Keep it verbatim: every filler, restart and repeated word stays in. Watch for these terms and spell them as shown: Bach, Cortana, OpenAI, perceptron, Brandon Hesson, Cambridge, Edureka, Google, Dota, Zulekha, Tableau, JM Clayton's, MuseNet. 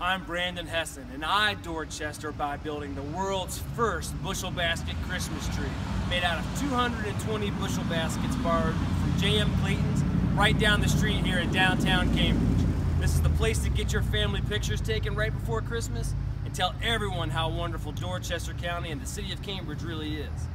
I'm Brandon Hesson, and I adored Chester by building the world's first bushel basket Christmas tree, made out of two hundred twenty bushel baskets borrowed from J M Clayton's right down the street here in downtown Cambridge. This is the place to get your family pictures taken right before Christmas and tell everyone how wonderful Dorchester County and the city of Cambridge really is.